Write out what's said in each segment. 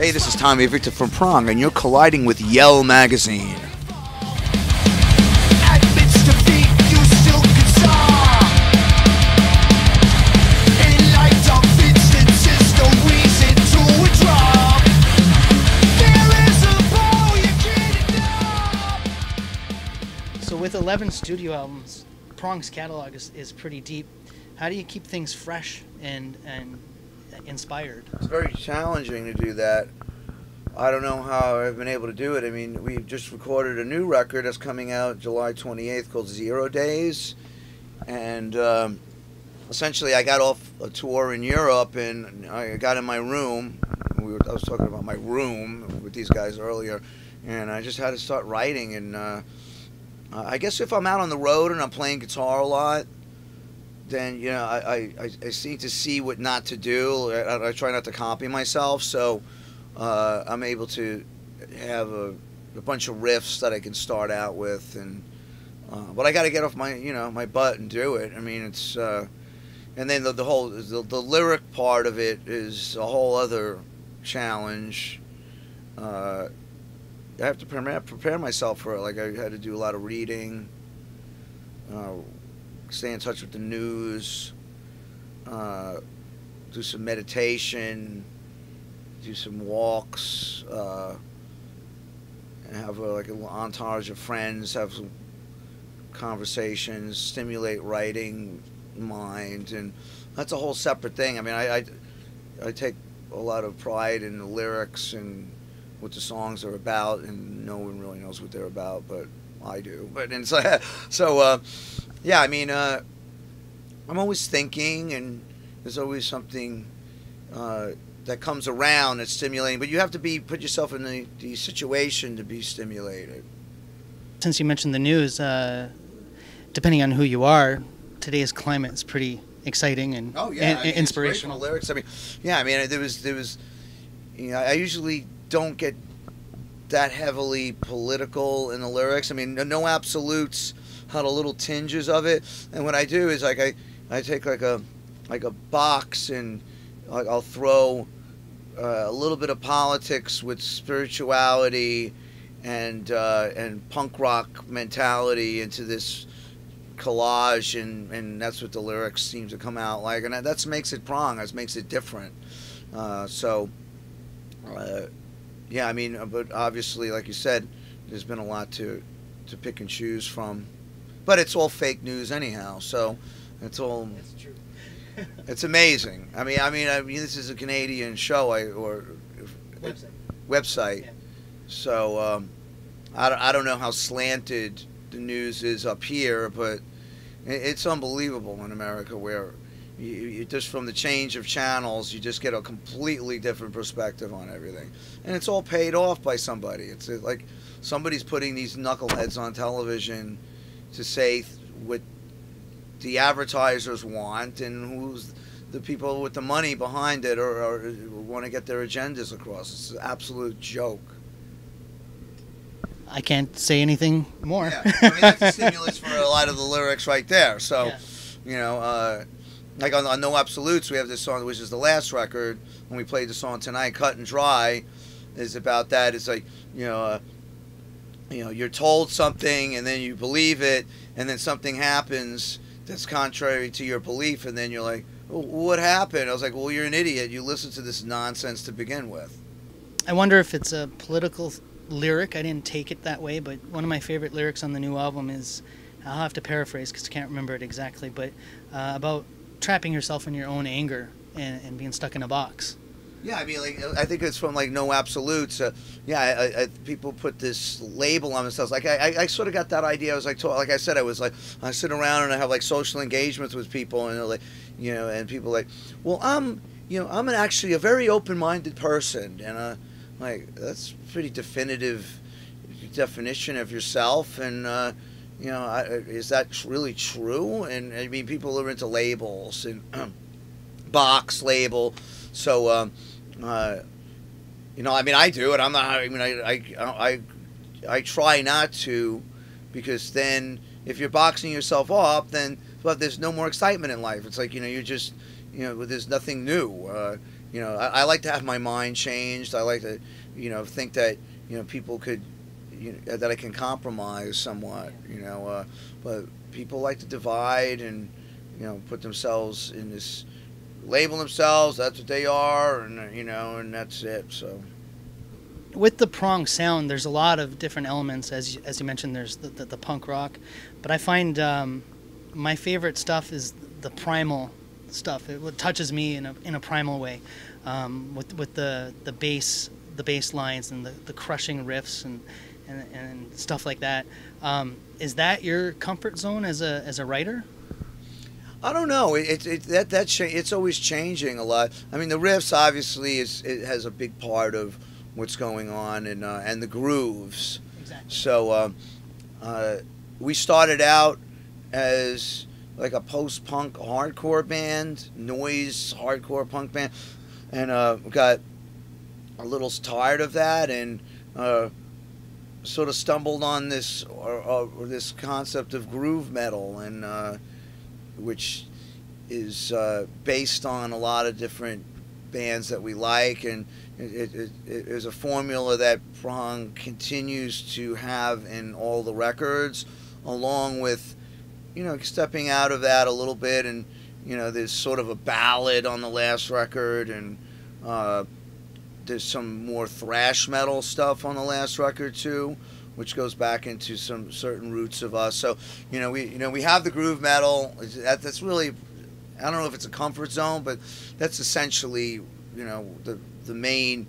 Hey, this is Tommy Victor from Prong, and you're colliding with Yell Magazine. So with 11 studio albums, Prong's catalog is pretty deep. How do you keep things fresh and inspired? It's very challenging to do that. I don't know how I've been able to do it. I mean, we've just recorded a new record that's coming out July 28th called Zero Days. And essentially I got off a tour in Europe and I got in my room. I was talking about my room with these guys earlier. And I just had to start writing. And I guess if I'm out on the road and I'm playing guitar a lot, then, you know, I seem to see what not to do. I try not to copy myself, so I'm able to have a bunch of riffs that I can start out with, and but I got to get off my, you know, my butt and do it. I mean, it's and then the whole the lyric part of it is a whole other challenge. I have to prepare myself for it. Like, I had to do a lot of reading. Stay in touch with the news, do some meditation, do some walks, and have like an entourage of friends, have some conversations, stimulate writing, mind, and that's a whole separate thing. I mean, I take a lot of pride in the lyrics and what the songs are about, and no one really knows what they're about, but I do. But and so yeah, I mean, I'm always thinking, and there's always something that comes around that's stimulating. But you have to put yourself in the situation to be stimulated. Since you mentioned the news, depending on who you are, today's climate is pretty exciting and inspirational lyrics. I mean, yeah, I mean, there was, you know, I usually don't get that heavily political in the lyrics. I mean, no absolutes. Had a little tinges of it, and what I do is like I take like a box and I'll throw a little bit of politics with spirituality and punk rock mentality into this collage, and that's what the lyrics seem to come out like, and that makes it Prong. That makes it different. Yeah, I mean, but obviously, like you said, there's been a lot to pick and choose from. But it's all fake news anyhow, so it's all. That's true. It's amazing. I mean, this is a Canadian show, website. Yeah. So I don't know how slanted the news is up here, but it's unbelievable in America where you just from the change of channels, you just get a completely different perspective on everything, and it's all paid off by somebody. It's like somebody's putting these knuckleheads on television to say what the advertisers want, and who's the people with the money behind it or want to get their agendas across. It's an absolute joke. I can't say anything more. Yeah. I mean, that's a stimulus for a lot of the lyrics right there. So, yeah. You know, like on No Absolutes, we have this song, which is the last record, when we played the song tonight, Cut and Dry, is about that. It's like, you know, you're told something and then you believe it, and then something happens that's contrary to your belief, and then you're like, well, what happened? I was like, well, you're an idiot. You listened to this nonsense to begin with. I wonder if it's a political lyric. I didn't take it that way, but one of my favorite lyrics on the new album is, I'll have to paraphrase because I can't remember it exactly, but about trapping yourself in your own anger and being stuck in a box. Yeah, I mean, like, I think it's from, like, No Absolutes. Yeah, I people put this label on themselves. Like, I sort of got that idea. I was, like I said, I was, like, I sit around and I have, like, social engagements with people, and, like, you know, and people are like, well, I'm, you know, I'm actually a very open-minded person. And, like, that's a pretty definitive definition of yourself. And, you know, is that really true? And, I mean, people are into labels and box label. So, you know, I mean, I do it. I'm not, I mean, I try not to, because then if you're boxing yourself up, then, well, there's no more excitement in life. It's like, you know, you're just, you know, there's nothing new. You know, I like to have my mind changed. I like to, you know, think that, you know, people could, you know, that I can compromise somewhat, you know, but people like to divide and, you know, put themselves in this, label themselves, that's what they are, and, you know, and that's it, so. With the Prong sound, there's a lot of different elements, as you mentioned, there's the punk rock, but I find my favorite stuff is the primal stuff. It touches me in a primal way, with the bass lines and the crushing riffs and stuff like that. Is that your comfort zone as a writer? I don't know. It's always changing a lot. I mean, the riffs obviously it has a big part of what's going on and the grooves. Exactly. So we started out as like a post-punk hardcore band, noise hardcore punk band, and got a little tired of that and sort of stumbled on this or this concept of groove metal and. Which is based on a lot of different bands that we like, and it is a formula that Prong continues to have in all the records, along with, you know, stepping out of that a little bit, and, you know, there's sort of a ballad on the last record, and there's some more thrash metal stuff on the last record too, which goes back into some certain roots of us. So, you know, we have the groove metal. That's really, I don't know if it's a comfort zone, but that's essentially, you know, the main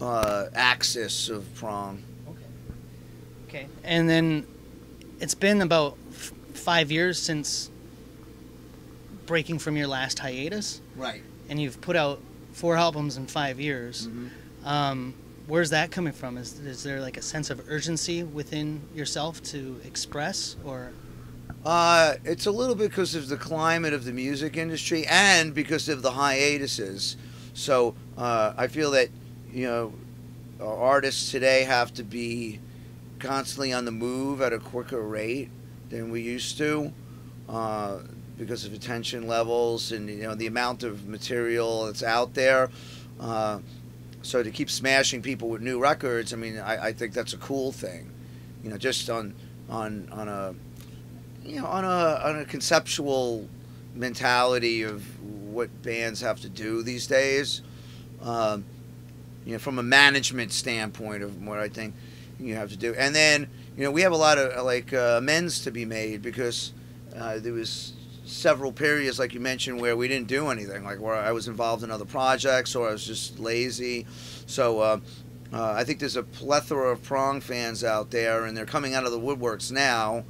axis of Prong. Okay. And then it's been about 5 years since breaking from your last hiatus. Right. And you've put out 4 albums in 5 years. Mm-hmm. Where's that coming from? Is there like a sense of urgency within yourself to express, or? It's a little bit because of the climate of the music industry and because of the hiatuses. So I feel that, you know, our artists today have to be constantly on the move at a quicker rate than we used to because of attention levels and, you know, the amount of material that's out there. So to keep smashing people with new records, I mean, I think that's a cool thing, you know, just on a, you know, on a conceptual mentality of what bands have to do these days, you know, from a management standpoint of what I think you have to do. And then, you know, we have a lot of like amends to be made because there was several periods, like you mentioned, where we didn't do anything, like where I was involved in other projects or I was just lazy. So I think there's a plethora of Prong fans out there, and they're coming out of the woodworks now,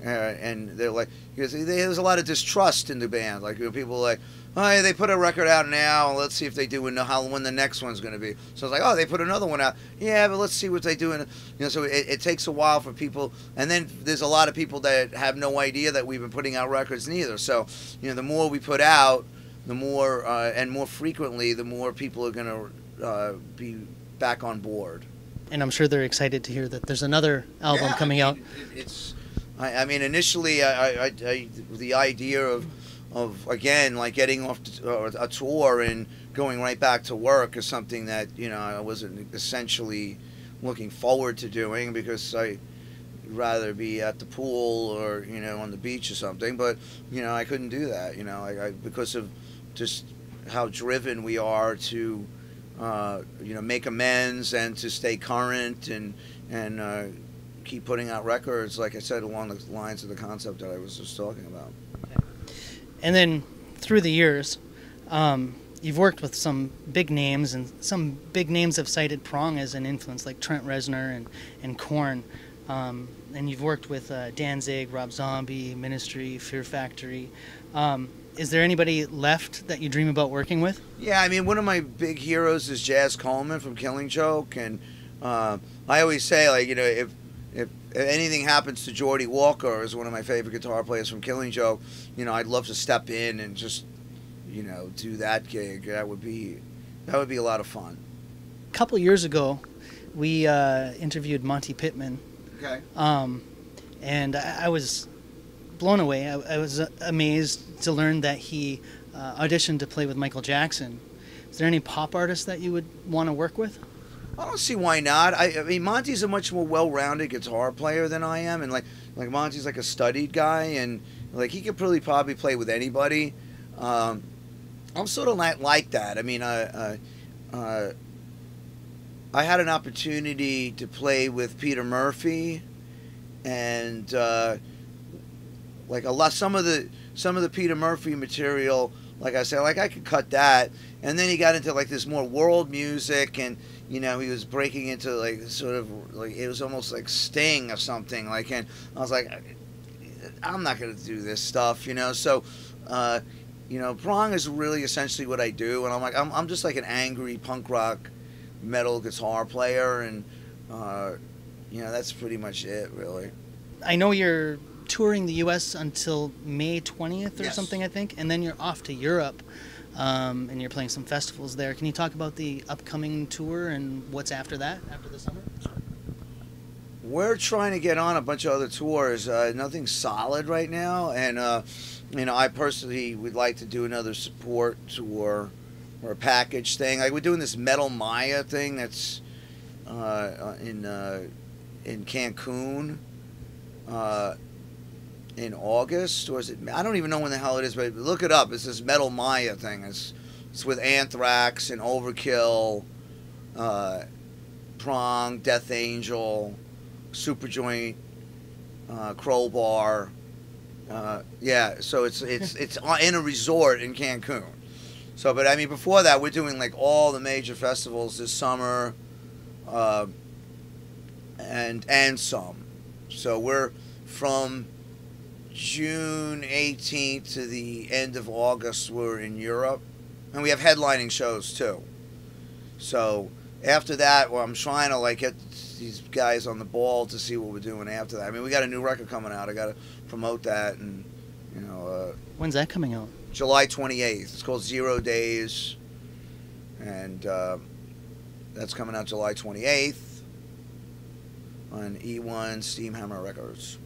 and they're like, because there's a lot of distrust in the band. Like, you know, people are like, oh, yeah, they put a record out now, let's see if they do, and when the next one's going to be. So it's like, oh, they put another one out, yeah, but let's see what they do, and, you know, so it takes a while for people. And then there's a lot of people that have no idea that we've been putting out records neither. So, you know, the more we put out, the more and more frequently, the more people are going to be back on board. And I'm sure they're excited to hear that there's another album coming out. I mean, initially, the idea of again, like getting off a tour and going right back to work is something that, you know, I wasn't essentially looking forward to doing because I'd rather be at the pool or, you know, on the beach or something. But, you know, I couldn't do that, you know, because of just how driven we are to, you know, make amends and to stay current and keep putting out records, like I said, along the lines of the concept that I was just talking about. And then through the years, you've worked with some big names, and some big names have cited Prong as an influence, like Trent Reznor and Korn. And you've worked with Danzig, Rob Zombie, Ministry, Fear Factory. Is there anybody left that you dream about working with? Yeah, I mean, one of my big heroes is Jaz Coleman from Killing Joke. And I always say, like, you know, if anything happens to Jordy Walker, is one of my favorite guitar players from Killing Joke, you know, I'd love to step in and just, you know, do that gig. That would be a lot of fun. A couple of years ago, we interviewed Monty Pittman. Okay. And I was blown away. I was amazed to learn that he auditioned to play with Michael Jackson, Is there any pop artist that you would want to work with? I don't see why not. I mean, Monty's a much more well-rounded guitar player than I am, and like Monty's like a studied guy, and like he could probably play with anybody. I'm sort of not like that. I mean, I had an opportunity to play with Peter Murphy, and like a lot, some of the Peter Murphy material. Like I said, like I could cut that, and then he got into like this more world music, and you know he was breaking into like sort of like it was almost like Sting or something. Like, and I was like, I'm not gonna do this stuff, you know. So, you know, Prong is really essentially what I do, and I'm like, I'm just like an angry punk rock metal guitar player, and you know that's pretty much it, really. I know you're touring the U.S. until May 20th or something, I think, and then you're off to Europe, and you're playing some festivals there. Can you talk about the upcoming tour and what's after that, after the summer? We're trying to get on a bunch of other tours. Nothing solid right now, and you know, I personally would like to do another support tour or a package thing. Like we're doing this Metal Maya thing that's in Cancun. In August, or is it? I don't even know when the hell it is, but look it up. It's this Metal Maya thing. It's with Anthrax and Overkill, Prong, Death Angel, Superjoint, Crowbar. Yeah, so it's in a resort in Cancun. So, but I mean, before that, we're doing like all the major festivals this summer, and some. So we're from June 18th to the end of August, we're in Europe, and we have headlining shows too. So after that, well, I'm trying to like get these guys on the ball to see what we're doing after that. I mean, we got a new record coming out. I got to promote that, and you know. When's that coming out? July 28th. It's called Zero Days, and that's coming out July 28th on E1 Steamhammer Records.